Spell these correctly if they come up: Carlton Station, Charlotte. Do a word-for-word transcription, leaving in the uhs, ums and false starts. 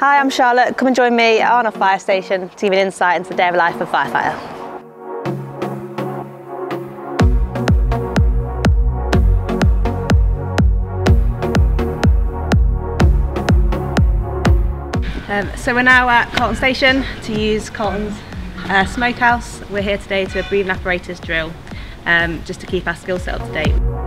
Hi, I'm Charlotte. Come and join me on a fire station to give you an insight into the day of life of a firefighter. Um, so we're now at Carlton Station to use Carlton's uh, smokehouse. We're here today to do a breathing apparatus drill um, just to keep our skill set up to date.